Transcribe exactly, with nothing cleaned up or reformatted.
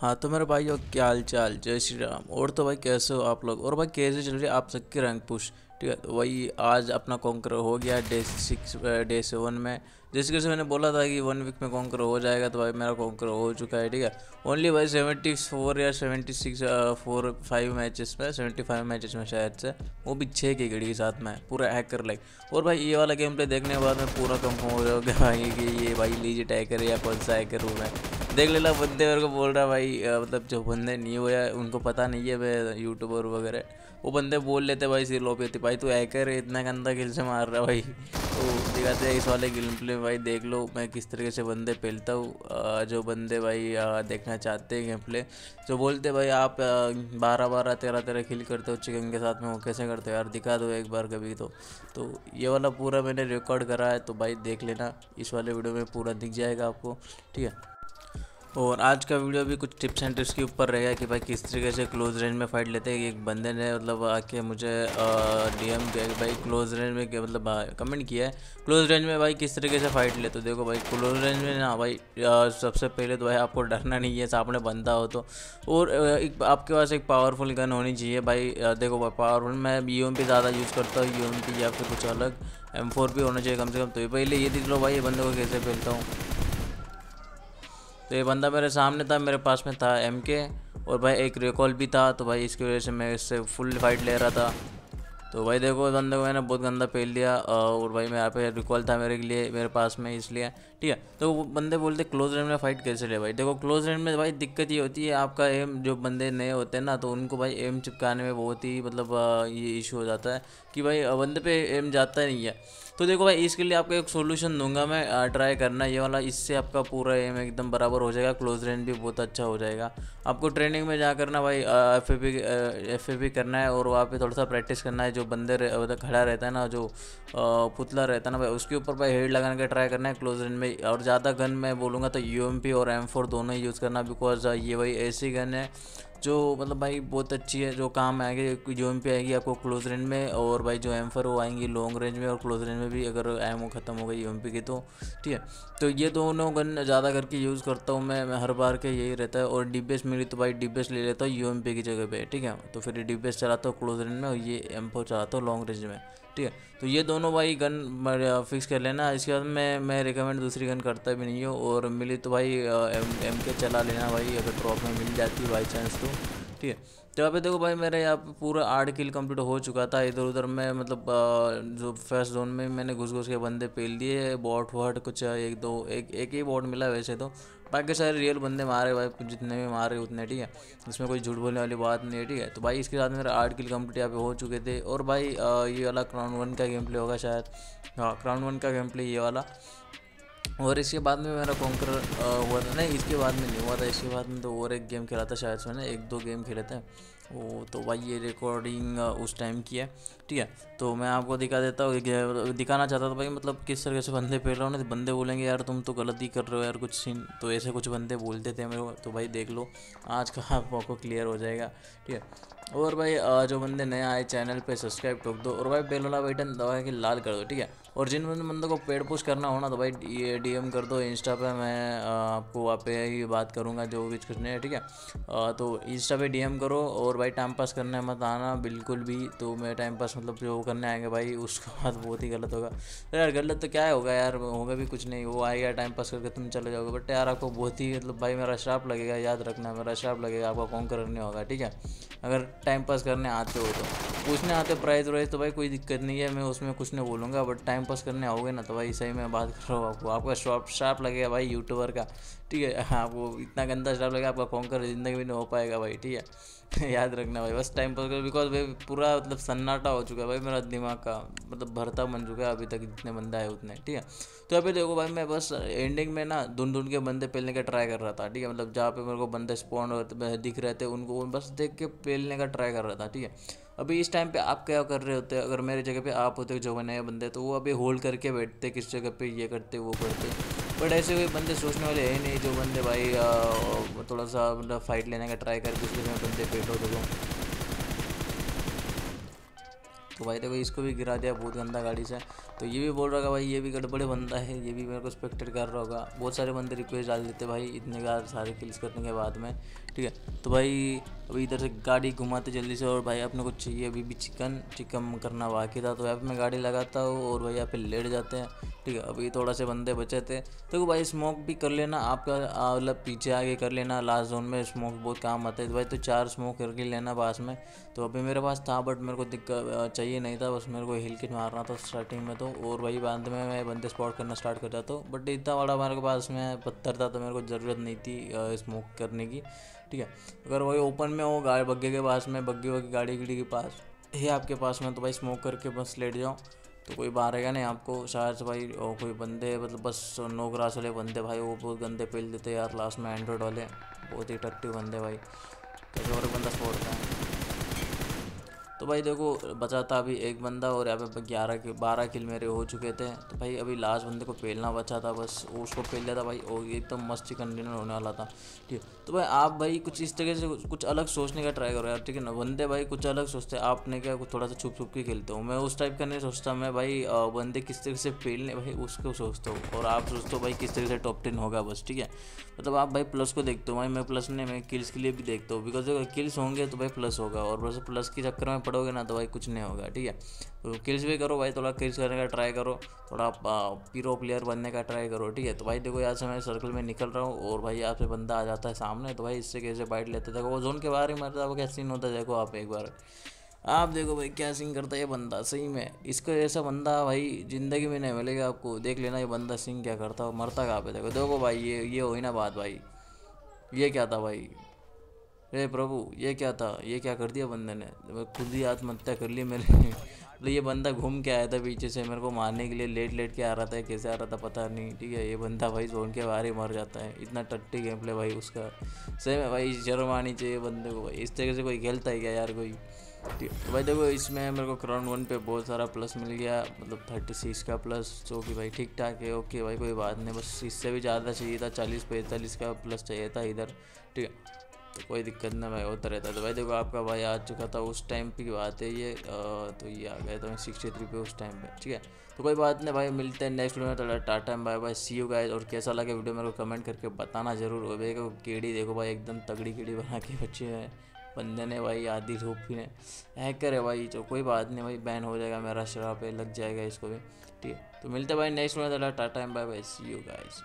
हाँ तो मेरे भाई और क्या हाल चाल, जय श्री राम। और तो भाई कैसे हो आप लोग, और भाई कैसे चल रही है आप सबकी रैंक पुश। ठीक है, तो वही आज अपना कॉन्कर हो गया डे सिक्स डे सेवन में, जिस वजह से मैंने बोला था कि वन वीक में कॉन्कर हो जाएगा। तो भाई मेरा कॉन्कर हो चुका है। ठीक है, ओनली भाई सेवेंटी फोर या seventy six four five matches में सेवेंटी फाइव मैचेस में शायद से, वो भी छः की घड़ी के साथ में पूरा हैकर लाइक। और भाई ये वाला गेम प्ले देखने के बाद मैं पूरा कंफर्म हो जाऊँगा भाई कि ये भाई लीजिट हैकर या कौन सा हैकर हूँ मैं। देख लेला बंदे मेरे को बोल रहा भाई, मतलब जो बंदे नहीं हुआ उनको पता नहीं है मैं यूट्यूबर वगैरह, वो बंदे बोल लेते भाई सिरलोपियत भाई तू हैकर है, इतना गंदा गिल से मार रहा भाई। तो दिखाते हैं इस वाले गेम प्ले में भाई, देख लो मैं किस तरीके से बंदे पहलता हूँ। जो बंदे भाई देखना चाहते हैं गेम प्ले, जो बोलते भाई आप बारह बारह तेरह तेरह किल करते हो चिकन के साथ में, वो कैसे करते हो यार दिखा दो एक बार कभी। तो तो ये वाला पूरा मैंने रिकॉर्ड करा है, तो भाई देख लेना इस वाले वीडियो में पूरा दिख जाएगा आपको। ठीक है, और आज का वीडियो भी कुछ टिप्स एंड ट्रिक्स के ऊपर रहेगा कि भाई किस तरीके से क्लोज रेंज में फाइट लेते हैं। एक बंदे ने मतलब आके मुझे डीएम किया भाई क्लोज रेंज में, क्या मतलब कमेंट किया है क्लोज रेंज में भाई किस तरीके से फाइट ले। तो देखो भाई क्लोज रेंज में ना भाई आ, सबसे पहले तो भाई आपको डरना नहीं है सामने बंदा हो तो, और एक आपके पास एक पावरफुल गन होनी चाहिए भाई। आ, देखो भाई पावरफुल मैं यू एम पी ज़्यादा यूज़ करता हूँ, यू एम पी या फिर कुछ अलग एम फोर भी होना चाहिए कम से कम। तो पहले ये देख लो भाई ये बंदे को कैसे पहनता हूँ। तो ये बंदा मेरे सामने था, मेरे पास में था एम के और भाई एक रिकॉल भी था, तो भाई इसकी वजह से मैं इससे फुल फाइट ले रहा था। तो भाई देखो बंदे को मैंने बहुत गंदा पेल दिया, और भाई मेरा पे रिकॉल था मेरे लिए मेरे पास में इसलिए। ठीक है, तो वो बंदे बोलते क्लोज रेंज में फाइट कैसे ले भाई। देखो क्लोज रेंज में भाई दिक्कत ये होती है आपका एम, जो बंदे नए होते हैं ना तो उनको भाई एम चिपकाने में बहुत ही मतलब ये इशू हो जाता है कि भाई बंदे पे एम जाता नहीं है। तो देखो भाई इसके लिए आपको एक सोल्यूशन दूंगा मैं, ट्राई करना ये वाला, इससे आपका पूरा एम एकदम बराबर हो जाएगा, क्लोज रेंज भी बहुत अच्छा हो जाएगा। आपको ट्रेनिंग में जा करना भाई F A P F A P करना है, और वहाँ पे थोड़ा सा प्रैक्टिस करना है। जो बंदे खड़ा रहता है ना, जो पुतला रहता है ना भाई, उसके ऊपर भाई हेड लगाने का ट्राई करना है क्लोज रेंज में। और ज़्यादा गन मैं बोलूँगा तो यू एम पी और एम फोर दोनों ही यूज़ करना, बिकॉज ये भाई ऐसी गन है जो मतलब भाई बहुत अच्छी है, जो काम आएगी। जो एम पी आएगी आपको क्लोज रेंज में, और भाई जो एम फोर वो आएंगी लॉन्ग रेंज में, और क्लोज रेंज में भी अगर एमओ ख़त्म हो गई यू एम पी की तो। ठीक है, तो ये दोनों गन ज़्यादा करके यूज़ करता हूँ मैं, मैं हर बार के यही रहता है। और डी बी एस मिली तो भाई डी बी एस ले लेता हूँ यू एम पी की जगह पे। ठीक है, तो फिर डी बी एस चलाता हूँ क्लोज रेंज में, और ये एम फोर चलाता हूँ लॉन्ग रेंज में। ठीक है, तो ये दोनों भाई गन फिक्स कर लेना। इसके बाद मैं मैं रिकमेंड दूसरी गन करता भी नहीं हूँ, और मिली तो भाई एम एम के चला लेना भाई अगर ड्रॉप में मिल जाती है बाई चांस तो। ठीक है, तो यहाँ पे देखो भाई मेरे यहाँ पे पूरा आठ किल कंप्लीट हो चुका था। इधर उधर मैं मतलब जो फर्स्ट जोन में मैंने घुस घुस के बंदे पेल दिए, बॉट वॉट कुछ एक दो एक एक ही बॉट मिला वैसे तो, बाकी सारे रियल बंदे मारे भाई जितने भी मारे उतने। ठीक है, इसमें कोई झूठ बोलने वाली बात नहीं है। ठीक है, तो भाई इसके साथ मेरा आठ किल कंप्लीट यहाँ पे हो चुके थे। और भाई ये वाला क्राउन वन का गेम प्ले होगा शायद, हाँ क्राउन वन का गेम प्ले ये वाला। और इसके बाद में मेरा कॉन्कर हुआ था, नहीं इसके बाद में नहीं हुआ था, इसके बाद में तो और एक गेम खेला था शायद से, मैंने एक दो गेम खेले थे वो। तो भाई ये रिकॉर्डिंग उस टाइम की है। ठीक है, तो मैं आपको दिखा देता हूँ, दिखाना चाहता था भाई मतलब किस तरह से बंदे पहल रहा हूँ ना, तो बंदे बोलेंगे यार तुम तो गलती कर रहे हो यार कुछ सीन, तो ऐसे कुछ बंदे बोलते थे मेरे को। तो भाई देख लो आज का आपको क्लियर हो जाएगा। ठीक है, और भाई जो बंदे नए आए चैनल पे सब्सक्राइब ठोक दो, और भाई बेल वाला बटन दबा के लाल कर दो। ठीक है, और जिन बंदों को पेड़ पुश करना हो ना तो भाई ये डीएम कर दो इंस्टा पे, मैं आपको वहाँ पे ही बात करूँगा जो भी कुछ नहीं है। ठीक है, तो इंस्टा पे डीएम करो, और भाई टाइम पास करने मत आना बिल्कुल भी। तो मैं टाइम पास मतलब जो करने आएंगे भाई उसके बाद बहुत ही गलत होगा यार, गलत तो क्या होगा यार, होगा भी कुछ नहीं, वो आएगा टाइम पास करके तुम चले जाओगे। बट यार आपको बहुत ही मतलब भाई मेरा श्राप लगेगा, याद रखना मेरा श्राप लगेगा, आपका कॉन्कर नहीं होगा। ठीक है, अगर टाइम पास करने आते हो तो, पूछने आते प्राइस व्राइज तो भाई कोई दिक्कत नहीं है, मैं उसमें कुछ नहीं बोलूँगा। बट टाइम पास करने आओगे ना तो भाई सही मैं बात कर रहा हूँ आपको, आपका शॉप शार्प लगेगा भाई यूट्यूबर का। ठीक है। आपको इतना गंदा स्टाफ लगेगा, आपका कॉन्कर ज़िंदगी भी नहीं हो पाएगा भाई, ठीक है। याद रखना भाई, बस टाइम पर, बिकॉज भाई पूरा मतलब सन्नाटा हो चुका है भाई, मेरा दिमाग का मतलब भरता बन चुका है अभी तक जितने बंदा है उतने, ठीक है। तो अभी देखो भाई, मैं बस एंडिंग में ना ढूंढ ढूंढ के बंदे पेलने का ट्राई कर रहा था, ठीक है। मतलब जहाँ पे मेरे को बंदे स्पॉन दिख रहे थे उनको बस देख के पेलने का ट्राई कर रहा था, ठीक है। अभी इस टाइम पे आप क्या कर रहे होते हैं, अगर मेरे जगह पे आप होते जो नए बंदे, तो वो अभी होल्ड करके बैठते किस जगह पे, ये करते वो करते, बट ऐसे हुए बंदे सोचने वाले हैं नहीं। जो बंदे भाई आ, थोड़ा सा मतलब फाइट लेने का ट्राई करके उसमें बंदे पेट हो चुका, तो भाई देखो इसको भी गिरा दिया बहुत गंदा गाड़ी से। तो ये भी बोल रहा था भाई ये भी गड़बड़े बंदा है, ये भी मेरे को स्पेक्टेड कर रहा होगा। बहुत सारे बंदे रिक्वेस्ट डाल देते भाई इतने का सारे किल्स करने के बाद में, ठीक है। तो भाई अभी इधर से गाड़ी घुमाते जल्दी से, और भाई अपने को चाहिए अभी भी चिकन चिकन करना बाकी था, तो यहाँ पर मैं गाड़ी लगाता हूँ और भाई यहाँ पे लेट जाते हैं, ठीक है। अभी थोड़ा से बंदे बचे थे, तो भाई स्मोक भी कर लेना आपका, मतलब पीछे आगे कर लेना, लास्ट जोन में स्मोक बहुत काम आता है। तो भाई तो चार स्मोक करके लेना पास में, तो अभी मेरे पास था बट मेरे को दिक्कत चाहिए नहीं था, बस मेरे को हिल किट मारना था स्टार्टिंग में, तो और वही बाद में मैं बंदे स्पॉट करना स्टार्ट कर जाता हूँ। बट इतना बड़ा हमारे पास में पत्थर था, तो मेरे को ज़रूरत नहीं थी स्मोक करने की, ठीक है। अगर वही ओपन में हो गाड़ी बग्गे के पास में, बग्गे वगैरह गाड़ी गिड़ी के पास ही आपके पास में, तो भाई स्मोक करके बस लेट जाओ, तो कोई मारेगा नहीं आपको शायद से भाई। और कोई बंदे मतलब बस नो ग्रास वाले बंदे भाई, वो बहुत गंदे पेल देते यार लास्ट में, एंड्रॉइड वाले बहुत ही अट्रैक्टिव बंदे भाई, तो और बंदा छोड़ता है। तो भाई देखो बचा था अभी एक बंदा, और यहाँ पे ग्यारह के बारह किल मेरे हो चुके थे, तो भाई अभी लास्ट बंदे को पेलना बचा था बस, और उसको पेल लिया था भाई, और ये एकदम मस्त चिकन डिनर होने वाला था, ठीक है। तो भाई आप भाई कुछ इस तरीके से कुछ अलग सोचने का ट्राई करो यार, ठीक है ना। बंदे भाई कुछ अलग सोचते हैं, आपने क्या कुछ थोड़ा सा छुप छुप के खेलते हो, मैं उस टाइप का नहीं सोचता। मैं भाई बंदे किस तरीके से पेलने भाई उसको सोचता हूँ, और आप सोचते हो भाई किस तरीके से टॉप टेन होगा बस, ठीक है। मतलब आप भाई प्लस को देखते हो, भाई मैं प्लस नहीं, मैं किल्स के लिए भी देखता हूँ, बिकॉज अगर किल्स होंगे तो भाई प्लस होगा, और बस प्लस के चक्कर में पड़ोगे ना तो भाई कुछ नहीं होगा, ठीक है। तो किल्स भी करो भाई, थोड़ा किल्स करने का ट्राई करो, थोड़ा पीरो प्लेयर बनने का ट्राई करो, ठीक है। तो भाई देखो यहाँ से मैं सर्कल में निकल रहा हूँ, और भाई यहाँ पे बंदा आ जाता है सामने, तो भाई इससे कैसे बाइट लेते थे, वो जोन के बाहर ही मरता है, वो क्या सीन होता है देखो आप एक बार, आप देखो भाई क्या सीन करता है ये बंदा सही में। इसको ऐसा बंदा भाई ज़िंदगी में नहीं मिलेगा आपको, देख लेना ये बंदा सीन क्या करता है, मरता कहाँ पे, देखो देखो भाई ये ये हो ही ना बात भाई, ये क्या था भाई, अरे प्रभु ये क्या था, ये क्या कर दिया बंदे ने, खुद ही आत्महत्या कर ली मेरे तो ये बंदा घूम के आया था पीछे से मेरे को मारने के लिए, लेट लेट के आ रहा था, कैसे आ रहा था पता नहीं, ठीक है। ये बंदा भाई जोन के बाहर ही मर जाता है, इतना टट्टी गेम प्ले भाई उसका, सही में भाई शर्म आनी चाहिए बंदे को भाई, इस तरीके से कोई खेलता है क्या यार कोई, ठीक है। तो भाई देखो इसमें मेरे को क्राउन वन पे बहुत सारा प्लस मिल गया, मतलब थर्टी सिक्स का प्लस, जो कि भाई ठीक ठाक है, ओके भाई कोई बात नहीं, बस इससे भी ज़्यादा चाहिए था, चालीस पैंतालीस का प्लस चाहिए था इधर, ठीक है। तो कोई दिक्कत नहीं भाई, होता रहता है। तो भाई देखो आपका भाई आ चुका था उस टाइम पे की बात है ये, तो ये आ गया था मैं सिक्सटी थ्री पे उस टाइम पे, ठीक है। तो कोई बात नहीं भाई, मिलते हैं नेक्स्ट वीडियो में, थोड़ा Tata bye bye, see you guys. और कैसा लगा वीडियो मेरे को कमेंट करके बताना जरूर। हो गए केड़ी देखो भाई एकदम तगड़ी केड़ी बना के बच्चे हैं बंदे ने भाई, आधी धूप ने हैकर है भाई, तो कोई बात नहीं भाई, बैन हो जाएगा मेरा शराब पे लग जाएगा इसको भी, ठीक है। तो मिलते भाई नेक्स्ट वीडियो में, थोड़ा Tata bye bye, see you guys.